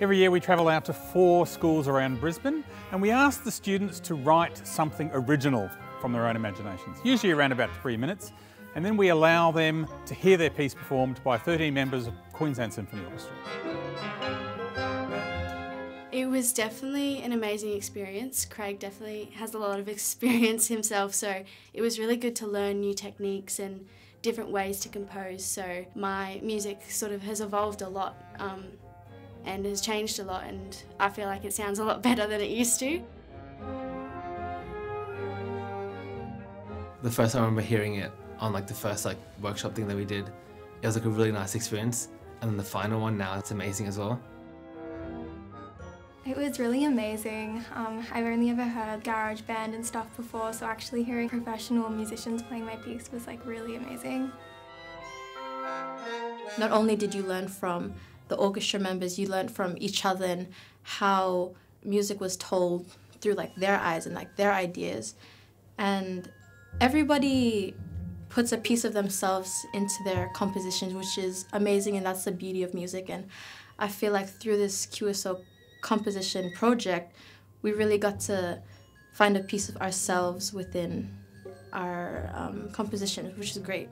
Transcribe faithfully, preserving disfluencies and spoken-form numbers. Every year we travel out to four schools around Brisbane and we ask the students to write something original from their own imaginations, usually around about three minutes, and then we allow them to hear their piece performed by thirteen members of Queensland Symphony Orchestra. It was definitely an amazing experience. Craig definitely has a lot of experience himself, so it was really good to learn new techniques and different ways to compose, so my music sort of has evolved a lot um, and has changed a lot, and I feel like it sounds a lot better than it used to. The first time I remember hearing it on like the first like workshop thing that we did, it was like a really nice experience, and then the final one now, it's amazing as well. It was really amazing. Um, I've only ever heard GarageBand and stuff before, so actually hearing professional musicians playing my piece was like really amazing. Not only did you learn from the orchestra members, you learned from each other and how music was told through like their eyes and like their ideas. And everybody puts a piece of themselves into their compositions, which is amazing, and that's the beauty of music. And I feel like through this Q S O composition project, we really got to find a piece of ourselves within our um, composition, which is great.